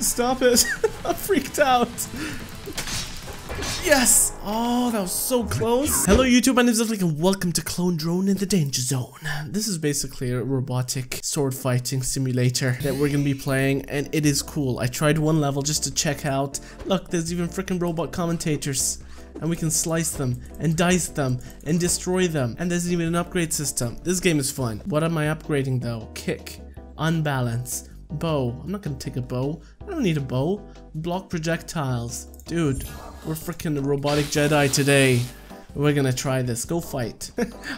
Stop it. I'm freaked out. Yes! Oh, that was so close. Hello YouTube, my name is Niflick and welcome to Clone Drone in the Danger Zone. This is basically a robotic sword fighting simulator that we're gonna be playing, and it is cool. I tried one level just to check out. Look, there's even freaking robot commentators. And we can slice them, and dice them, and destroy them. And there's even an upgrade system. This game is fun. What am I upgrading though? Kick. Unbalance. Bow. I'm not gonna take a bow. I don't need a bow. Block projectiles. Dude, we're freaking robotic Jedi today. We're gonna try this. Go fight.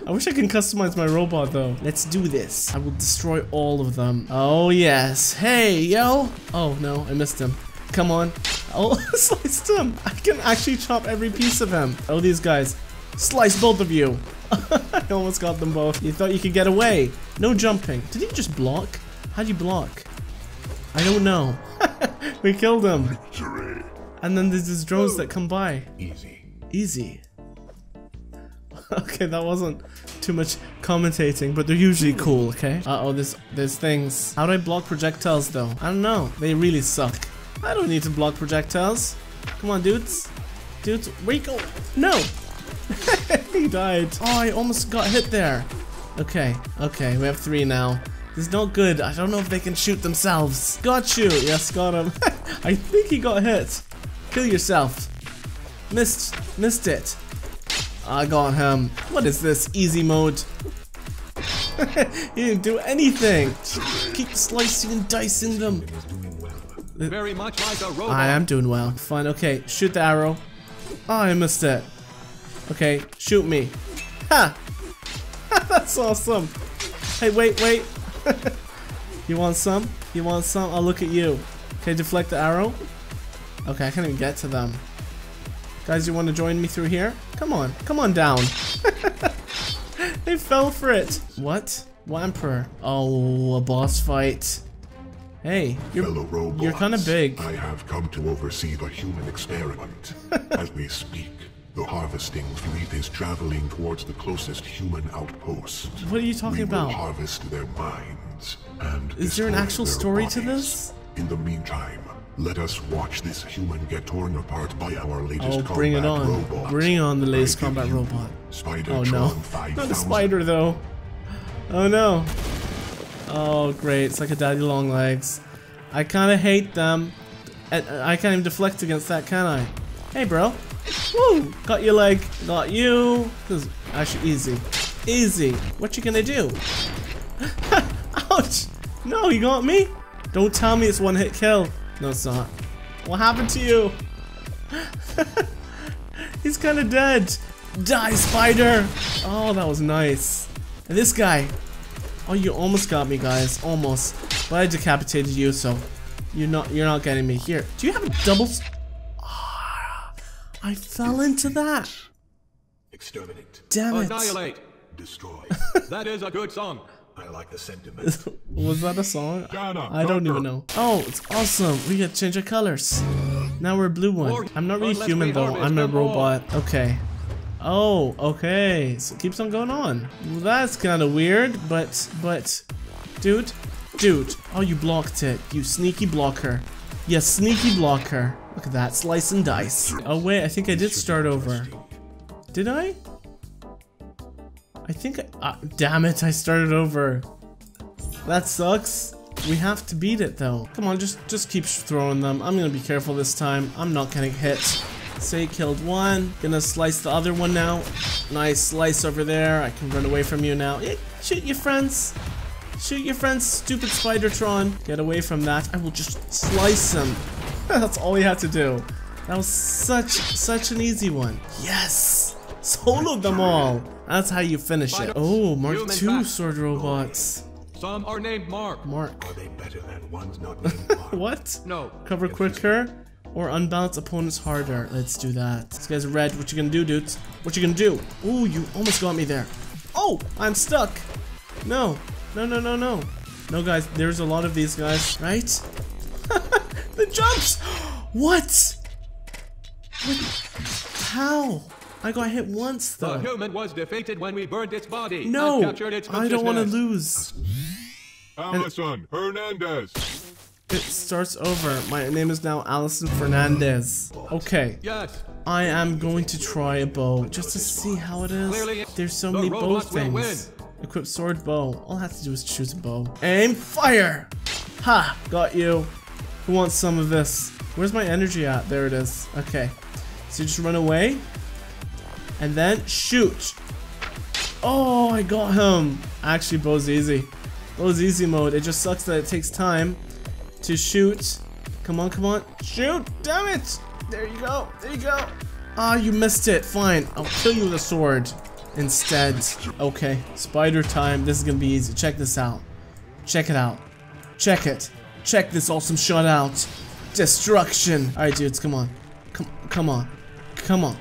I wish I can customize my robot though. Let's do this. I will destroy all of them. Oh yes. Hey, yo. Oh no, I missed him. Come on. Oh, sliced him. I can actually chop every piece of him. Oh, these guys. Slice both of you. I almost got them both. You thought you could get away. No jumping. Did he just block? How do you block? I don't know. We killed him. Victory. And then there's these drones that come by. Easy. Easy. Okay, that wasn't too much commentating, but they're usually cool, okay? Uh-oh, there's things. How do I block projectiles, though? I don't know. They really suck. I don't need to block projectiles. Come on, dudes. Dudes, where you go? No! He died. Oh, I almost got hit there. Okay, okay, we have three now. This is not good. I don't know if they can shoot themselves. Got you! Yes, got him. I think he got hit. Kill yourself. Missed it. I got him. What is this? Easy mode. He didn't do anything. Keep slicing and dicing them. Very much like a robot. I am doing well. Fine, okay. Shoot the arrow. Oh, I missed it. Okay, shoot me. Ha! That's awesome. Hey, wait. You want some? You want some? I'll look at you. Okay, deflect the arrow. Okay, I can't even get to them. Guys, you want to join me through here? Come on. Come on down. They fell for it. What? Wamper. Oh, a boss fight. Hey, you're kind of big. I have come to oversee the human experiment. As we speak, the harvesting fleet is traveling towards the closest human outpost. What are you talking about? We will harvest their minds and is there an actual story to this? In the meantime, let us watch this human get torn apart by our latest combat robot. Oh, bring it on. Robot. Bring on the latest combat robot. Spider oh no, not a spider though. Oh no. Oh great, it's like a daddy long legs. I kinda hate them. I can't even deflect against that, can I? Hey bro. Woo! Got your leg. Got you. This is actually easy. Easy. What you gonna do? Ouch! No, you got me? Don't tell me it's one hit kill. No, it's not. What happened to you? He's kinda dead. Die, spider! Oh, that was nice. And this guy. Oh, you almost got me, guys. Almost. But I decapitated you, so you're not getting me here. Do you have a double? Ah, I fell into that. Exterminate. Damn it. Annihilate. Destroy. That is a good song. I like the sentiment. Was that a song? I don't even know. Oh, it's awesome. We got to change our colors. Now we're a blue one. I'm not really human though. I'm a robot. Okay. Oh, okay. So it keeps on going on. Well, that's kind of weird, but, dude. Oh, you blocked it. You sneaky blocker. Yes, sneaky blocker. Look at that. Slice and dice. Oh wait, I think I did start over. Did I? I think damn it, I started over. That sucks. We have to beat it though. Come on, just keep throwing them. I'm gonna be careful this time. I'm not getting hit. Say killed one. Gonna slice the other one now. Nice slice over there. I can run away from you now. Shoot your friends. Shoot your friends, stupid Spidertron. Get away from that. I will just slice him. That's all we had to do. That was such an easy one. Yes! Soloed them all. That's how you finish it. Oh, Mark II sword robots. Some are named Mark. Mark. Are they better than ones not named Mark? What? No. Cover quicker or unbalance opponents harder. Let's do that. This guy's red. What you gonna do, dudes? What you gonna do? Oh, you almost got me there. Oh, I'm stuck. No. No. No, guys. There's a lot of these guys, right? The jumps. What? How? I got hit once though. The human was defeated when we burned its body. No, and captured its consciousness. I don't want to lose. Amazon Hernandez. It starts over. My name is now Allison Fernandez. Okay. Yes. I am going to try a bow just to see how it is. There's so many bow things. Equip sword bow. All I have to do is choose a bow. Aim, fire! Ha! Got you. Who wants some of this? Where's my energy at? There it is. Okay. So you just run away. And then shoot. Oh, I got him. Actually, bow's easy. Bow's easy mode. It just sucks that it takes time to shoot. Come on, come on. Shoot! Damn it! There you go. There you go. Ah, you missed it. Fine. I'll kill you with a sword instead. Okay. Spider time. This is gonna be easy. Check this out. Check it out. Check it. Check this awesome shot out. Destruction. Alright, dudes. Come on. Come on.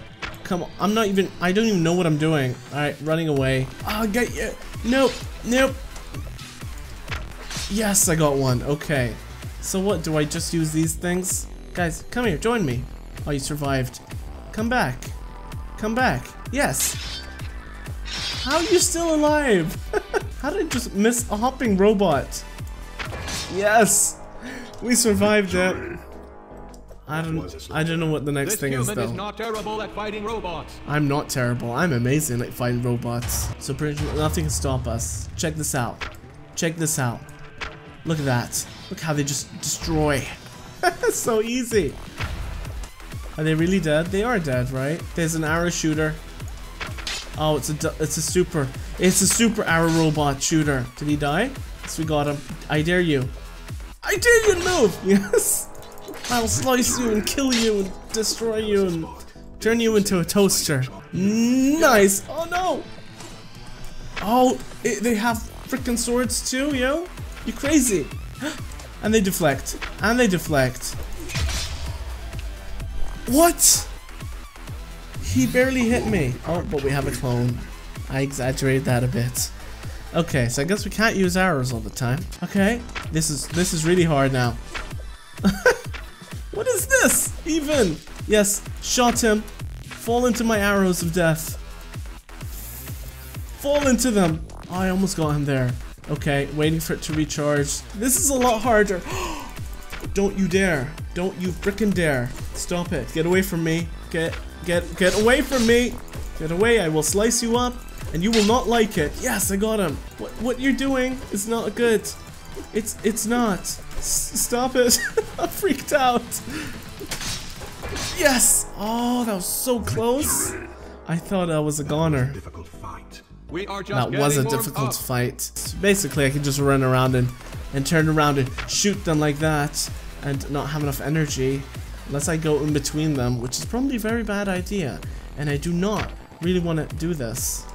I'm not even. I don't even know what I'm doing. Alright, running away. I'll get you. Nope. Nope. Yes, I got one. Okay. So what? Do I just use these things? Guys, come here. Join me. Oh, you survived. Come back. Come back. Yes. How are you still alive? How did I just miss a hopping robot? Yes. We survived it. I don't know what the next thing is though. This human is not terrible at fighting robots. I'm not terrible. I'm amazing at fighting robots. So pretty much nothing can stop us. Check this out. Check this out. Look at that. Look how they just destroy. So easy. Are they really dead? They are dead, right? There's an arrow shooter. Oh, it's a super arrow robot shooter. Did he die? Yes, we got him. I dare you. I dare you move. Yes. I'll slice you and kill you and destroy you and turn you into a toaster. Nice! Oh no! Oh, they have freaking swords too, yo? You crazy! And they deflect. And they deflect. What? He barely hit me. Oh, but we have a clone. I exaggerated that a bit. Okay, so I guess we can't use arrows all the time. Okay, this is really hard now. What is this? Even? Yes, shot him. Fall into my arrows of death. Fall into them. Oh, I almost got him there. Okay, waiting for it to recharge. This is a lot harder. Don't you dare. Don't you frickin' dare. Stop it. Get away from me. Get away from me. Get away. I will slice you up and you will not like it. Yes, I got him. What you're doing is not good. It's not. Stop it. I'm freaked out. Yes. Oh, that was so close. I thought I was a goner. That was a difficult fight. Basically, I could just run around and turn around and shoot them like that and not have enough energy unless I go in between them, which is probably a very bad idea. And I do not really want to do this.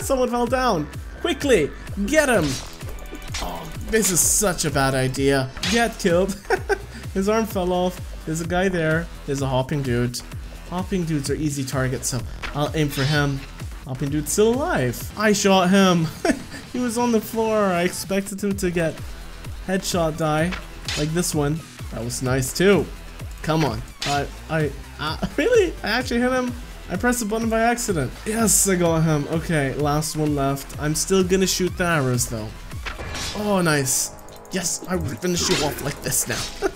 Someone fell down. Quickly, get him. Oh, this is such a bad idea. Get killed. His arm fell off. There's a guy there. There's a hopping dude. Hopping dudes are easy targets, so I'll aim for him. Hopping dude's still alive. I shot him. He was on the floor. I expected him to get headshot die, like this one. That was nice too. Come on. Really? I actually hit him. I pressed the button by accident. Yes, I got him. Okay, last one left. I'm still gonna shoot the arrows though. Oh, nice. Yes, I will finish you off like this now.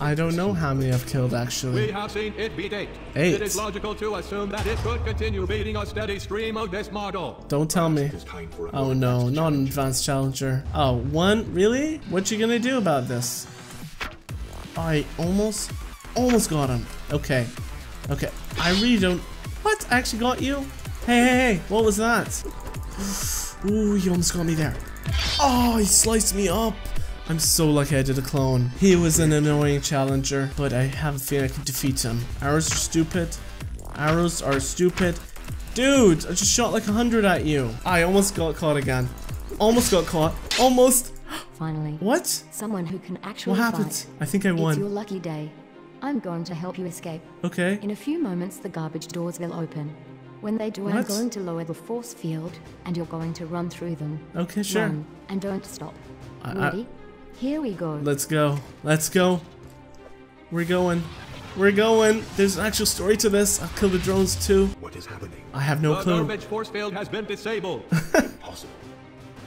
I don't know how many I've killed, actually. We have seen it beat 8. 8. It is logical to assume that it could continue beating a steady stream of this model. Don't tell me. Oh, no. Not an advanced challenger. Oh, one? Really? What you gonna do about this? I almost got him. Okay. Okay. I really don't... What? I actually got you? Hey. What was that? Ooh, you almost got me there. Oh, he sliced me up. I'm so lucky I did a clone. He was an annoying challenger, but I have a feeling I could defeat him. Arrows are stupid. Arrows are stupid. Dude, I just shot like 100 at you. I almost got caught again. Almost got caught. Almost. Finally. What? Someone who can actually fight. What happened? Fight. I think I won. It's your lucky day. I'm going to help you escape. Okay. In a few moments, the garbage doors will open. When they do, I'm going to lower the force field, and you're going to run through them. Okay, sure. Run, and don't stop. Ready? Here we go. Let's go. Let's go. We're going. We're going. There's an actual story to this. I'll kill the drones too. What is happening? I have no clue. The garbage force field has been disabled. Impossible.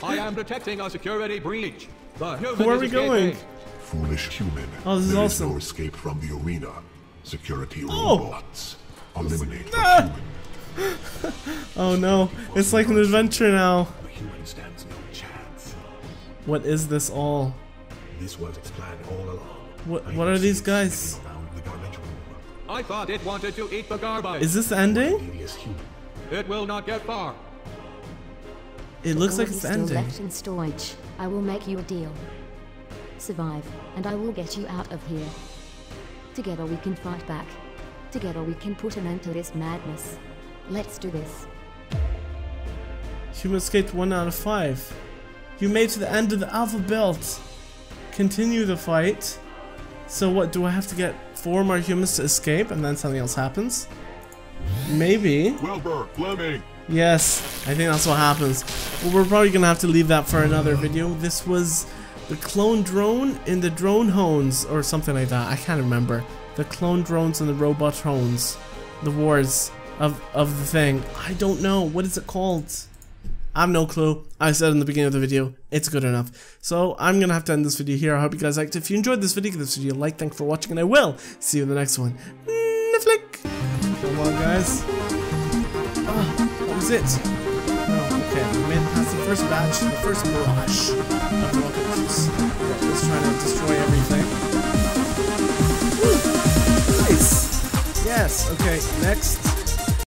I am detecting a security breach. Where are we going? Foolish human. Oh, this is awesome. There is no escape from the arena. Security robots. Eliminate the human. Oh no. It's like an adventure now. The human stands no chance. What is this all? This was its plan all along. What are these guys? I thought it wanted to eat the garbage. Is this the ending? It will not get far. It looks like it's ending. Left in storage. I will make you a deal. Survive, and I will get you out of here. Together we can fight back. Together we can put an end to this madness. Let's do this. Human escaped 1 out of 5. You made to the end of the Alpha Belt. Continue the fight. So what, do I have to get 4 more humans to escape and then something else happens? Maybe. Wilbur, Fleming. Yes, I think that's what happens. Well, we're probably gonna have to leave that for another video. This was the Clone Drone in the Drone Hones, or something like that. I can't remember. The Clone Drones and the Robot Hones. The wars of the thing. I don't know. What is it called? I have no clue. I said in the beginning of the video, it's good enough. So I'm gonna have to end this video here. I hope you guys liked it. If you enjoyed this video, give this video a like. Thanks for watching, and I will see you in the next one. Niflick! Come on, guys. That was it. Oh, okay. We made it past the first batch, the first barrage of rocket juice. Just trying to destroy everything. Woo! Nice! Yes, okay, next.